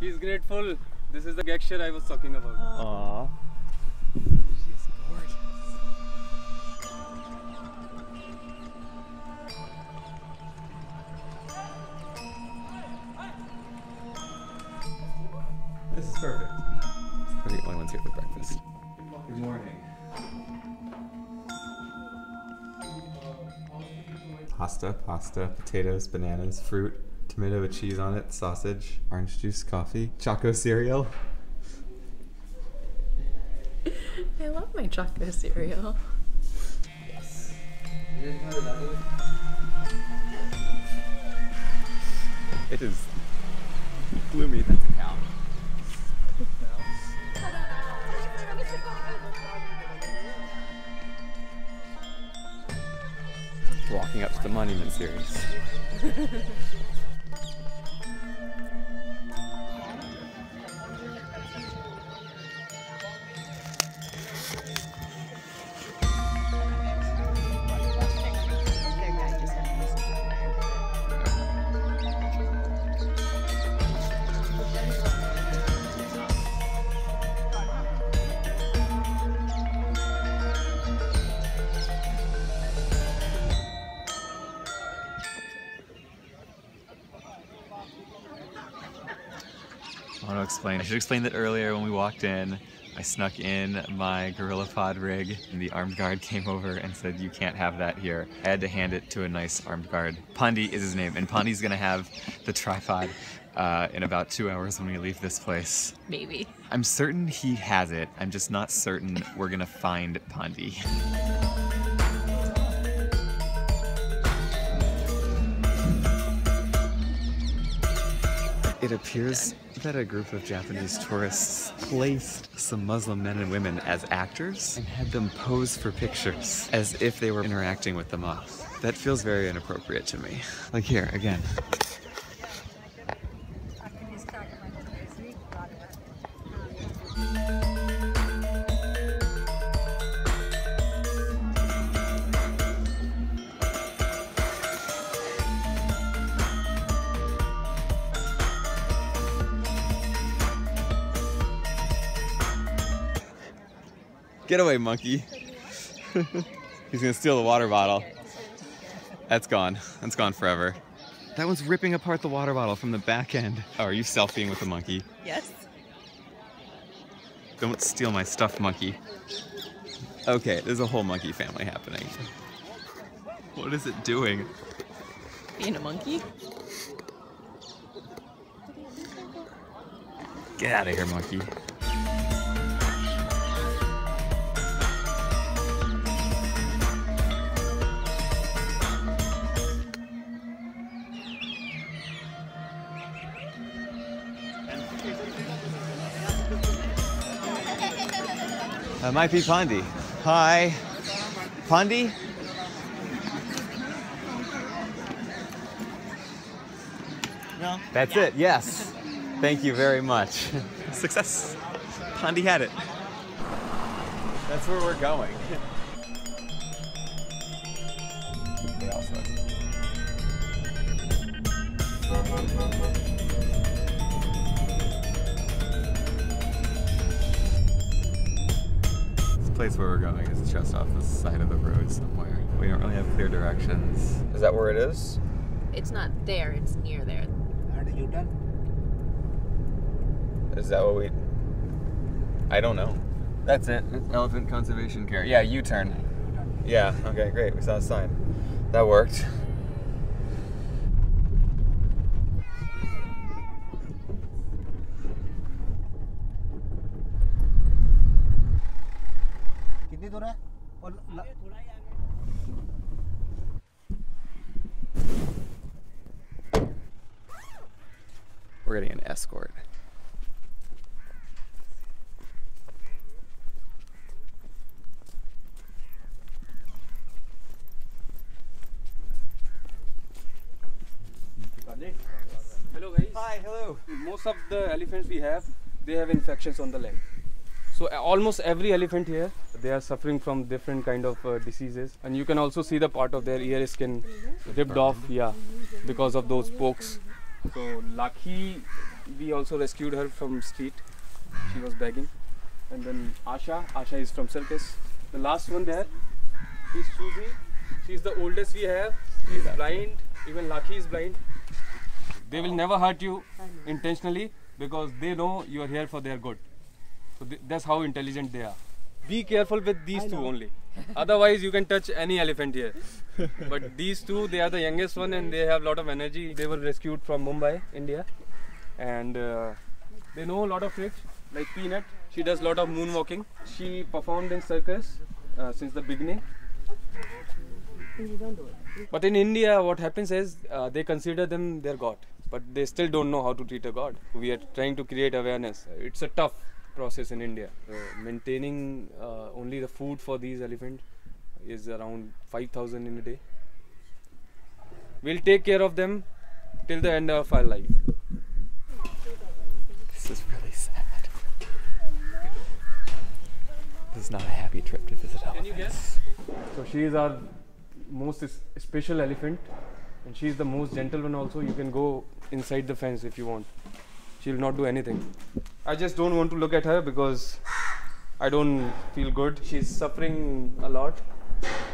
He's grateful. This is the gesture I was talking about. Aww. She is gorgeous. This is perfect. We're the only ones here for breakfast. Good morning. Pasta, potatoes, bananas, fruit, tomato with cheese on it, sausage, orange juice, coffee, choco cereal. I love my choco cereal. Yes. It is gloomy. That's a cow. Walking up to the monument series. I should explain that earlier when we walked in, I snuck in my GorillaPod rig and the armed guard came over and said, you can't have that here. I had to hand it to a nice armed guard. Pondy is his name, and Pondy's gonna have the tripod in about 2 hours when we leave this place. Maybe. I'm certain he has it. I'm just not certain we're gonna find Pondy. It appears that a group of Japanese tourists placed some Muslim men and women as actors and had them pose for pictures as if they were interacting with the mosque. That feels very inappropriate to me. Like here, again. Get away, monkey. He's gonna steal the water bottle. That's gone. That's gone forever. That one's ripping apart the water bottle from the back end. Oh, are you selfieing with the monkey? Yes. Don't steal my stuff, monkey. Okay, there's a whole monkey family happening. What is it doing? Being a monkey. Get out of here, monkey. It might be Pondy. Hi. Pondy? No. That's it, yes. Thank you very much. Success. Pondy had it. That's where we're going. They all suck. The place where we're going is just off the side of the road somewhere. We don't really have clear directions. Is that where it is? It's not there, it's near there. How do you done? Is that what we... I don't know. That's it. Elephant Conservation Care. Yeah, U-turn. Yeah, okay, great. We saw a sign. That worked. We're getting an escort. Hello guys. Hi, hello. Most of the elephants we have, they have infections on the leg. So almost every elephant here, they are suffering from different kind of diseases. And you can also see the part of their ear skin ripped off, yeah, because of those pokes. So Lakhi, we also rescued her from street. She was begging. And then Asha is from circus. The last one there is Suzy. She's the oldest we have. She's blind. Even Lakhi is blind. They will never hurt you intentionally because they know you are here for their good. So that's how intelligent they are. Be careful with these two only. Otherwise, you can touch any elephant here. But these two, they are the youngest one and they have a lot of energy. They were rescued from Mumbai, India. And they know a lot of tricks. Like Peanut, she does a lot of moonwalking. She performed in circus since the beginning. But in India, what happens is they consider them their god. But they still don't know how to treat a god. We are trying to create awareness. It's a tough process in India. Maintaining only the food for these elephants is around 5,000 in a day. We'll take care of them till the end of our life. This is really sad. This is not a happy trip to visit elephants. Can you guess? So she is our most special elephant and she is the most gentle one also. You can go inside the fence if you want. She will not do anything. I just don't want to look at her because I don't feel good. She's suffering a lot.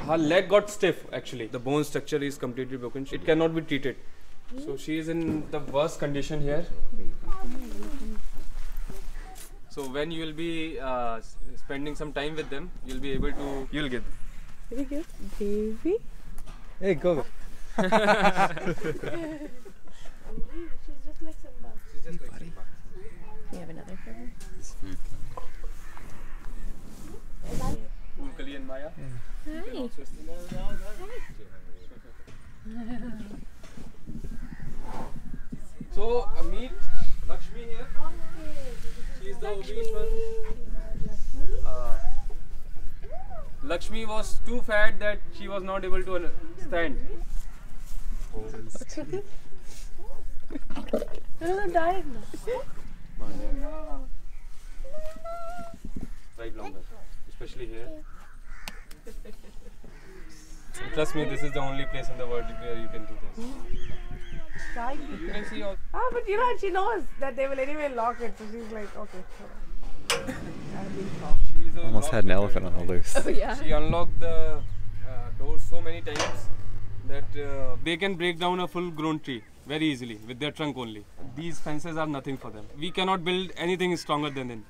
Her leg got stiff actually. The bone structure is completely broken. It cannot be treated. So she is in the worst condition here. So when you will be spending some time with them, you'll be able to... You'll get them. Very good, baby. Hey, go. She's just like Simba. She's just like Simba. Do you have another for her? It's food. Kali and Maya. Yeah. Hi. Hi. So, Amit, Lakshmi here. She's the obese one. Lakshmi was too fat that she was not able to stand. No, dying. Drive longer, especially here. Trust me, this is the only place in the world where you can do this. You can see all. Ah, but you know, she knows that they will anyway lock it, so she's like, okay. Almost had an elephant on the loose. Oh, yeah. She unlocked the door so many times that they can break down a full-grown tree very easily with their trunk only. These fences are nothing for them. We cannot build anything stronger than them.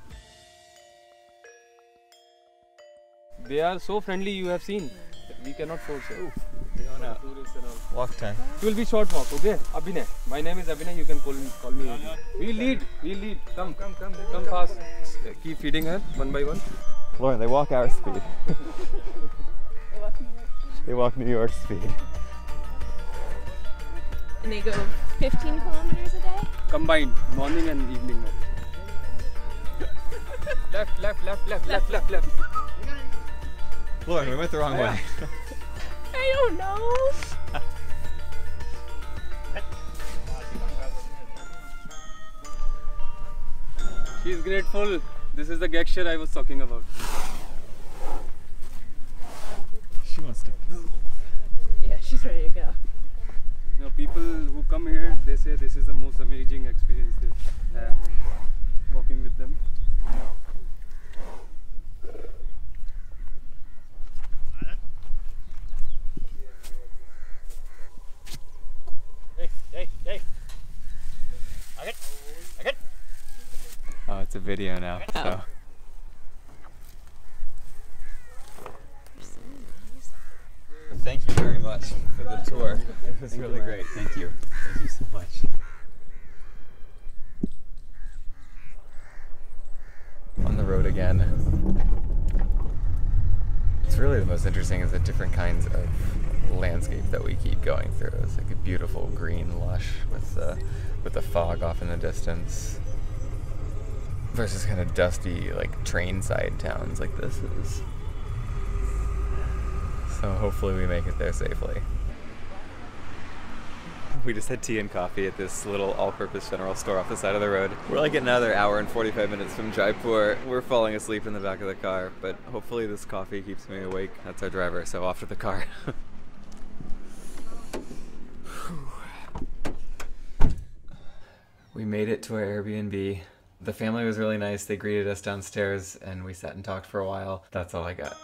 They are so friendly, you have seen. We cannot force it. Walk time. It will be short walk, okay? Abhinay. My name is Abhinay. You can call me. We lead. Come fast. Keep feeding her one by one. Lauren, they walk our speed. They walk New York speed. And they go 15 kilometers a day? Combined, morning and evening. Left. Lauren, we went the wrong way. I don't know. She's grateful. This is the gesture I was talking about. She wants to move. Yeah, she's ready to go. You know, people who come here, they say this is the most amazing experience they have walking with them. Oh, it's a video now. So. Thank you very much for the tour. It was really great. Thank you. Thank you so much. On the road again. It's really the most interesting is the different kinds of landscape that we keep going through. It's like a beautiful green lush with the fog off in the distance versus kind of dusty like train side towns like this is. So hopefully we make it there safely. We just had tea and coffee at this little all-purpose general store off the side of the road. We're like another hour and 45 minutes from Jaipur. We're falling asleep in the back of the car, but hopefully this coffee keeps me awake. That's our driver, so off to the car. We made it to our Airbnb. The family was really nice. They greeted us downstairs and we sat and talked for a while. That's all I got.